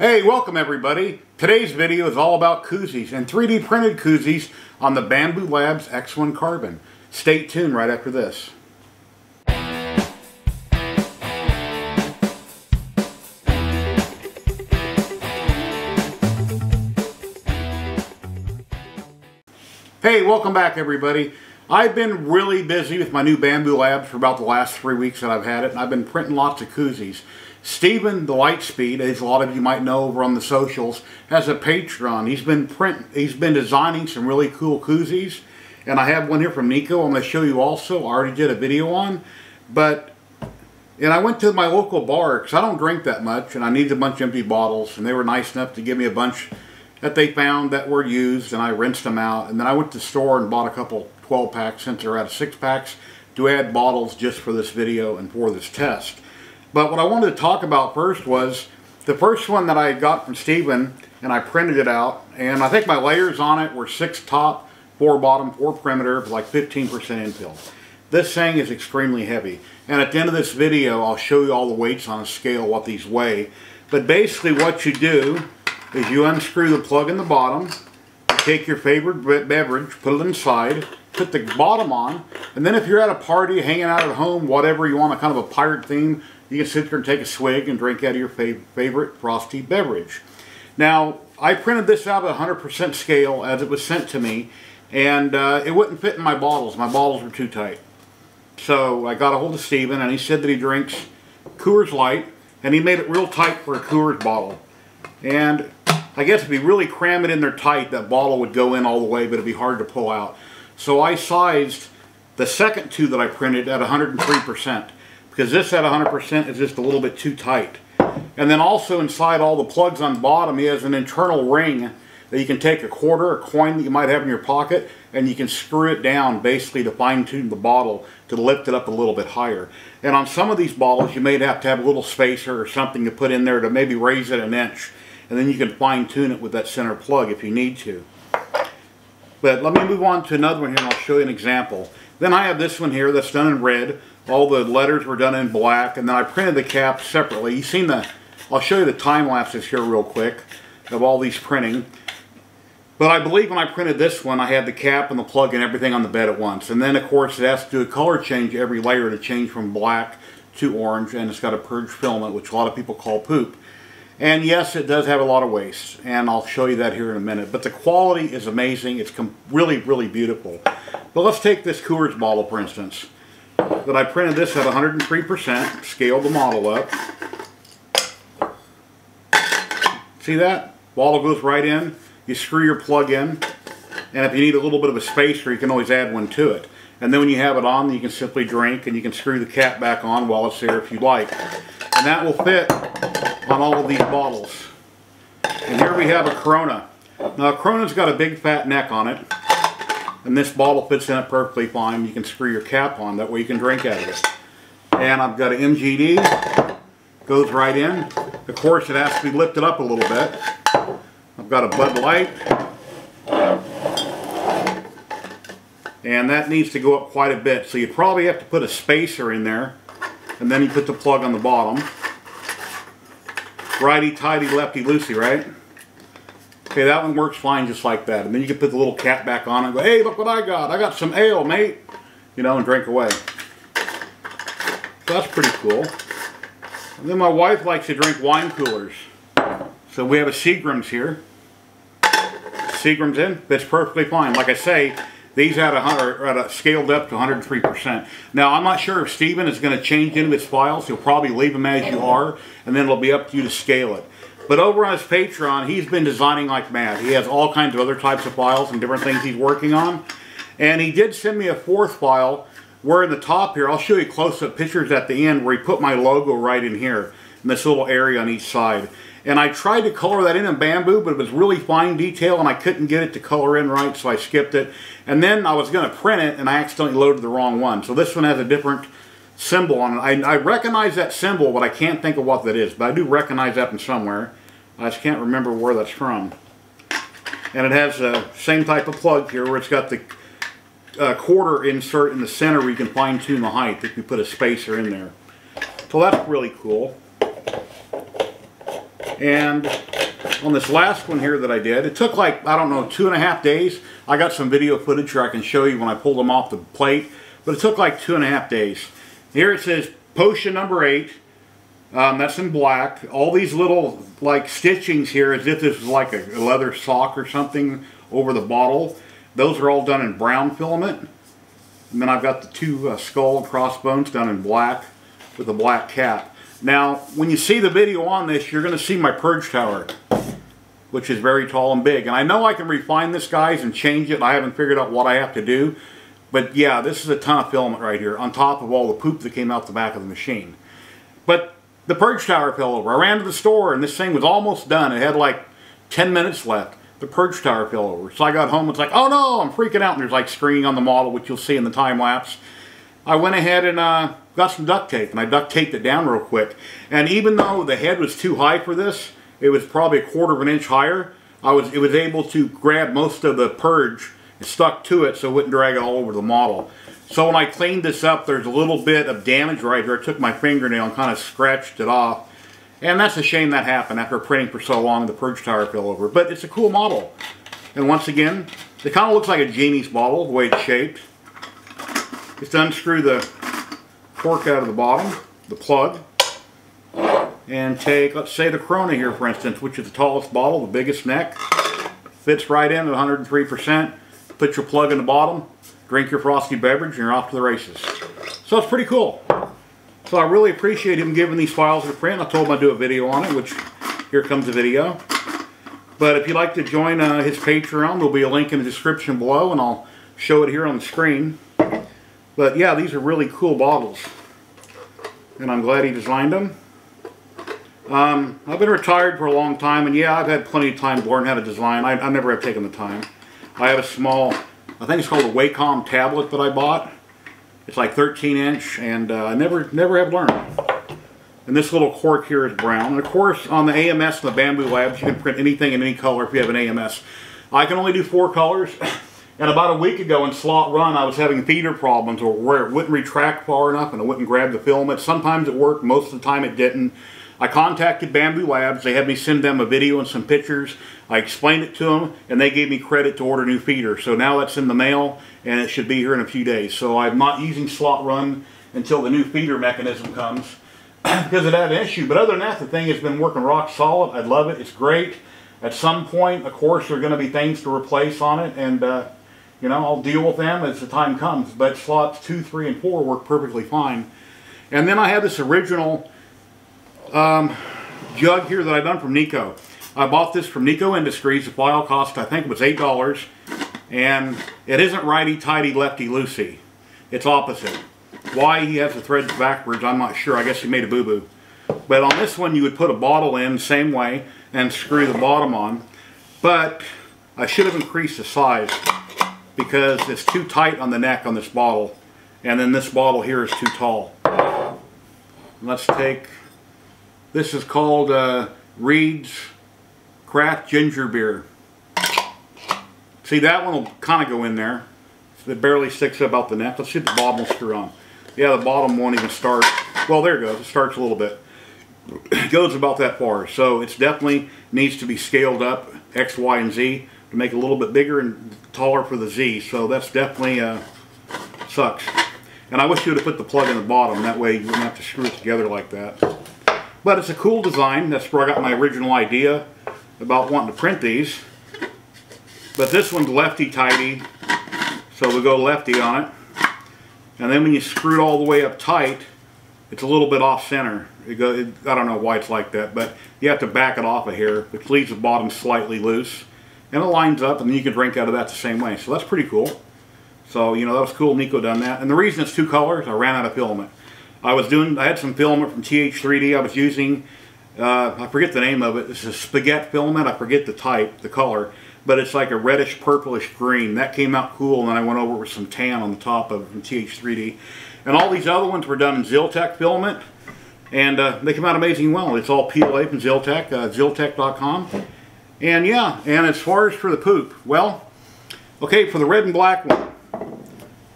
Hey, welcome everybody. Today's video is all about koozies and 3D printed koozies on the Bambu Lab X1 Carbon. Stay tuned right after this. Hey, welcome back everybody. I've been really busy with my new Bambu Lab for about the last 3 weeks that I've had it, and I've been printing lots of koozies. Steven the Lightspeed, as a lot of you might know over on the socials, has a Patreon. He's been designing some really cool koozies, and I have one here from Nico I'm going to show you also. I already did a video on, and I went to my local bar because I don't drink that much, and I needed a bunch of empty bottles, and they were nice enough to give me a bunch that they found that were used, and I rinsed them out, and then I went to the store and bought a couple 12 packs since they're out of 6 packs to add bottles just for this video and for this test. But what I wanted to talk about first was the first one that I got from Steven, and I printed it out, and I think my layers on it were 6 top, 4 bottom, 4 perimeter, like 15% infill. This thing is extremely heavy, and at the end of this video I'll show you all the weights on a scale, what these weigh. But basically what you do is you unscrew the plug in the bottom, you take your favorite beverage, put it inside, put the bottom on, and then if you're at a party, hanging out at home, whatever you want, a kind of a pirate theme, you can sit there and take a swig and drink out of your favorite frosty beverage. Now, I printed this out at 100% scale as it was sent to me, and it wouldn't fit in my bottles. My bottles were too tight. So I got a hold of Steven, and he said that he drinks Coors Light, and he made it real tight for a Coors bottle. And I guess if you really cram it in there tight, that bottle would go in all the way, but it'd be hard to pull out. So I sized the second two that I printed at 103%. Because this at 100% is just a little bit too tight. And then also inside all the plugs on the bottom, he has an internal ring that you can take a quarter, a coin that you might have in your pocket, and you can screw it down basically to fine-tune the bottle to lift it up a little bit higher. And on some of these bottles, you may have to have a little spacer or something to put in there to maybe raise it an inch, and then you can fine-tune it with that center plug if you need to. But let me move on to another one here, and I'll show you an example. Then I have this one here that's done in red. All the letters were done in black, and then I printed the cap separately. You've seen I'll show you the time lapses here real quick of all these printing. But I believe when I printed this one, I had the cap and the plug and everything on the bed at once. And then, of course, it has to do a color change every layer to change from black to orange, and it's got a purge filament, which a lot of people call poop. And yes, it does have a lot of waste, and I'll show you that here in a minute. But the quality is amazing. It's really, really beautiful. But let's take this Coors bottle, for instance. That I printed this at 103%, scaled the model up. See that? Bottle goes right in. You screw your plug in, and if you need a little bit of a spacer, you can always add one to it. And then when you have it on, you can simply drink, and you can screw the cap back on while it's there if you like. And that will fit on all of these bottles. And here we have a Corona. Now, a Corona's got a big fat neck on it, and this bottle fits in it perfectly fine. You can screw your cap on, that way you can drink out of it. And I've got an MGD, goes right in. Of course, it has to be lifted up a little bit. I've got a Bud Light, and that needs to go up quite a bit. So you probably have to put a spacer in there, and then you put the plug on the bottom. Righty tighty, lefty loosey, right? Okay, that one works fine just like that. And then you can put the little cap back on and go, hey, look what I got. I got some ale, mate. You know, and drink away. So that's pretty cool. And then my wife likes to drink wine coolers. So we have a Seagram's here. Seagram's in. That's perfectly fine. Like I say, these are scaled up to 103%. Now, I'm not sure if Steven is going to change any of his files. He'll probably leave them as you are, and then it'll be up to you to scale it. But over on his Patreon, he's been designing like mad. He has all kinds of other types of files and different things he's working on. And he did send me a 4th file where in the top here, I'll show you close-up pictures at the end where he put my logo right in here in this little area on each side. And I tried to color that in Bambu, but it was really fine detail and I couldn't get it to color in right, so I skipped it. And then I was going to print it and I accidentally loaded the wrong one. So this one has a different symbol on it. I recognize that symbol, but I can't think of what that is. But I do recognize that from somewhere. I just can't remember where that's from. And it has the same type of plug here where it's got the quarter insert in the center where you can fine-tune the height if you put a spacer in there. So that's really cool. And on this last one here that I did, it took like, I don't know, 2.5 days. I got some video footage here I can show you when I pulled them off the plate, but it took like 2.5 days. Here it says potion number 8. That's in black. All these little like stitchings here as if this was like a leather sock or something over the bottle. Those are all done in brown filament. And then I've got the two skull crossbones done in black with a black cap. Now when you see the video on this, you're going to see my purge tower, which is very tall and big. And I know I can refine this, guys, and change it. I haven't figured out what I have to do. But yeah, this is a ton of filament right here on top of all the poop that came out the back of the machine. But the purge tower fell over. I ran to the store and this thing was almost done. It had like 10 minutes left. The purge tower fell over. So I got home and it's like, oh no, I'm freaking out. And there's like stringing on the model, which you'll see in the time lapse. I went ahead and got some duct tape and I duct taped it down real quick. And even though the head was too high for this, it was probably 1/4 of an inch higher. It was able to grab most of the purge and stuck to it so it wouldn't drag it all over the model. So when I cleaned this up, there's a little bit of damage right here. I took my fingernail and kind of scratched it off. And that's a shame that happened after printing for so long, the purge tower fell over. But it's a cool model. And once again, it kind of looks like a genie's bottle, the way it's shaped. Just unscrew the cork out of the bottom, the plug. And take, let's say, the Corona here, for instance, which is the tallest bottle, the biggest neck. Fits right in at 103%. Put your plug in the bottom, drink your frosty beverage, and you're off to the races. So it's pretty cool. So I really appreciate him giving these files to print. I told him I'd do a video on it, which here comes the video. But if you'd like to join his Patreon, there'll be a link in the description below, and I'll show it here on the screen. But yeah, these are really cool bottles. And I'm glad he designed them. I've been retired for a long time, and yeah, I've had plenty of time to learn how to design. I never have taken the time. I have a small, I think it's called a Wacom tablet that I bought. It's like 13-inch, and I never have learned. And this little cork here is brown. And of course, on the AMS and the Bambu Labs, you can print anything in any color if you have an AMS. I can only do 4 colors. And about a week ago in Slot Run, I was having feeder problems where it wouldn't retract far enough and it wouldn't grab the filament. Sometimes it worked, most of the time it didn't. I contacted Bambu Labs. They had me send them a video and some pictures. I explained it to them, and they gave me credit to order new feeder. So now that's in the mail, and it should be here in a few days. So I'm not using Slot Run until the new feeder mechanism comes because it had an issue. But other than that, the thing has been working rock solid. I love it. It's great. At some point, of course, there are going to be things to replace on it, and you know, I'll deal with them as the time comes. But slots 2, 3, and 4 work perfectly fine. And then I have this original jug here that I done from Nico. I bought this from Nico Industries. The file cost, I think, was $8, and it isn't righty tighty, lefty loosey. It's opposite. Why he has the threads backwards, I'm not sure. I guess he made a boo-boo. But on this one, you would put a bottle in the same way and screw the bottom on. But I should have increased the size because it's too tight on the neck on this bottle, and then this bottle here is too tall. Let's take. This is called Reed's Craft Ginger Beer. See, that one will kind of go in there. It barely sticks up out the neck. Let's see if the bottom will screw on. Yeah, the bottom won't even start. Well, there it goes. It starts a little bit. It goes about that far. So it definitely needs to be scaled up, X, Y, and Z, to make it a little bit bigger and taller for the Z. So that's definitely sucks. And I wish you would have put the plug in the bottom. That way you wouldn't have to screw it together like that. But it's a cool design. That's where I got my original idea about wanting to print these. But this one's lefty-tighty, so we'll go lefty on it. And then when you screw it all the way up tight, it's a little bit off-center. I don't know why it's like that, but you have to back it off of here, which leaves the bottom slightly loose. And it lines up, and then you can drink out of that the same way. So that's pretty cool. So, you know, that was cool Nico done that. And the reason it's 2 colors, I ran out of filament. I had some filament from TH3D I was using, I forget the name of it. It's a spaghetti filament. I forget the type, the color, but it's like a reddish purplish green. That came out cool, and then I went over with some tan on the top of it from TH3D. And all these other ones were done in Zyltech filament, and they came out amazing well. It's all PLA from Zyltech, Zyltech.com. And yeah, and as far as for the poop, well, okay, for the red and black one,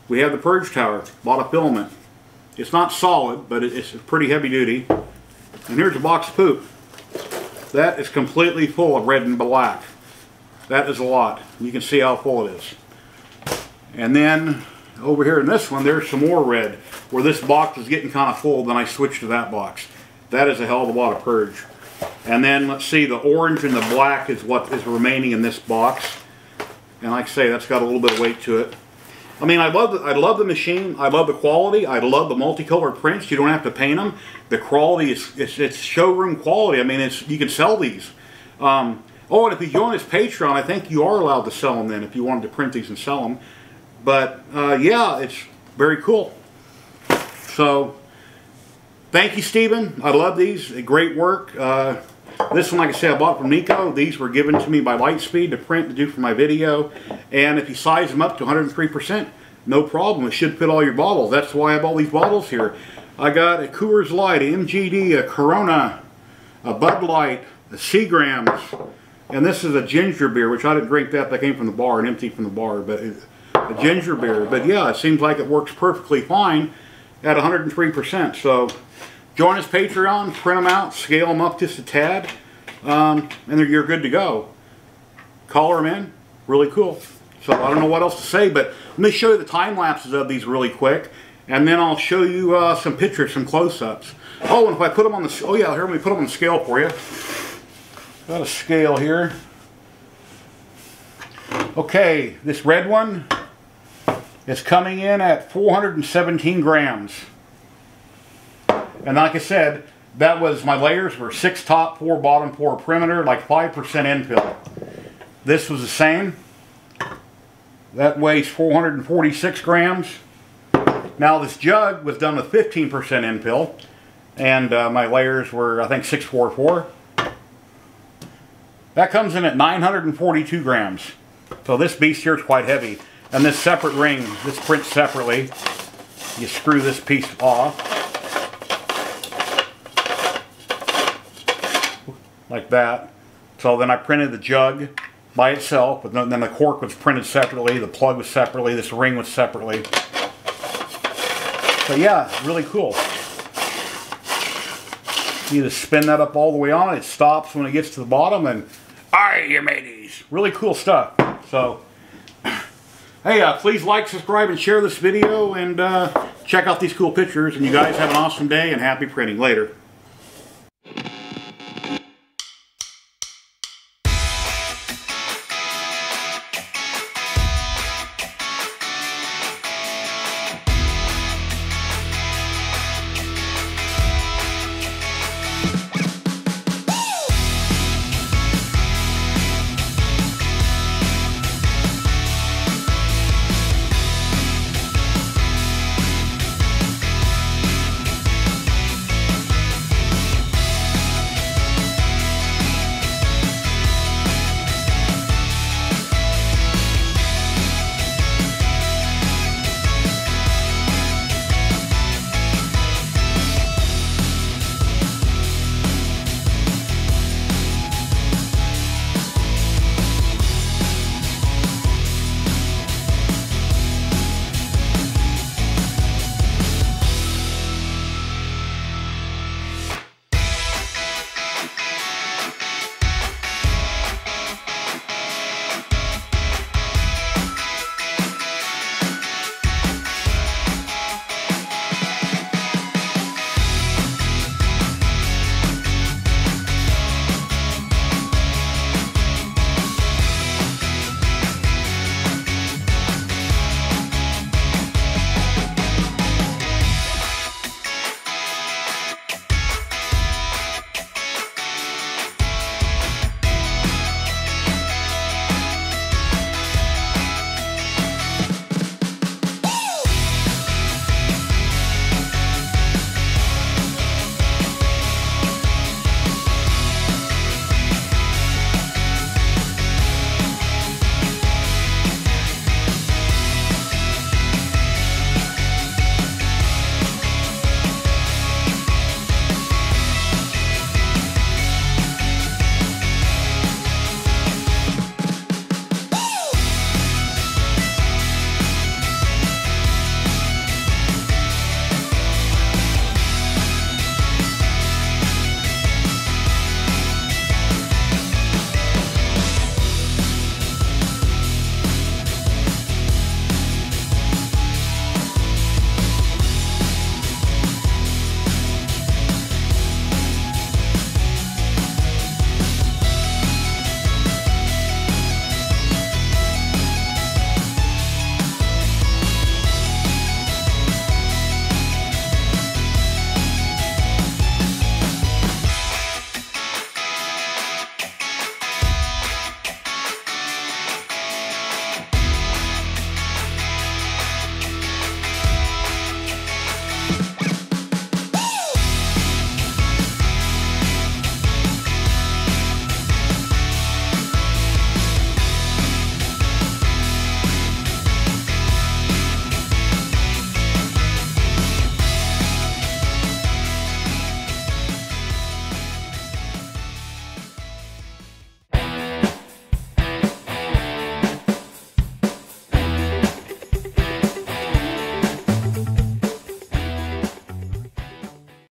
we have the purge tower, a lot of filament. It's not solid, but it's pretty heavy duty. And here's a box of poop. That is completely full of red and black. That is a lot. You can see how full it is. And then over here in this one, there's some more red. Where this box is getting kind of full, then I switch to that box. That is a hell of a lot of purge. And then let's see, the orange and the black is what is remaining in this box. And like I say, that's got a little bit of weight to it. I mean, I love the machine. I love the quality. I love the multicolored prints. You don't have to paint them. The quality is it's showroom quality. I mean, you can sell these. Oh, and if you join this Patreon, I think you are allowed to sell them then if you wanted to print these and sell them. But yeah, it's very cool. So thank you, Steven. I love these. Great work. This one, like I said, I bought from Nico. These were given to me by Lightspeed to print, to do for my video. And if you size them up to 103%, no problem. It should fit all your bottles. That's why I have all these bottles here. I got a Coors Light, a MGD, a Corona, a Bud Light, a Seagram's, and this is a ginger beer, which I didn't drink that. That came from the bar and emptied from the bar, but a ginger beer. But yeah, it seems like it works perfectly fine at 103%. So join us Patreon, print them out, scale them up just a tad, and you're good to go. Color them in, really cool. So I don't know what else to say, but let me show you the time lapses of these really quick, and then I'll show you some pictures, some close-ups. Oh, and if I put them on the, oh yeah, here, let me put them on the scale for you. Got a scale here. Okay, this red one is coming in at 417 grams. And like I said, that was, my layers were 6 top, 4 bottom, 4 perimeter, like 5% infill. This was the same. That weighs 446 grams. Now this jug was done with 15% infill, and my layers were, I think, 644. That comes in at 942 grams. So this beast here is quite heavy. And this separate ring, this prints separately. You screw this piece off. Like that. So then I printed the jug by itself, and then the cork was printed separately, the plug was separately, this ring was separately. So yeah, really cool. You just spin that up all the way on, it stops when it gets to the bottom, and alright, you made these. Really cool stuff. So hey, please like, subscribe, and share this video, and check out these cool pictures, and you guys have an awesome day, and happy printing. Later.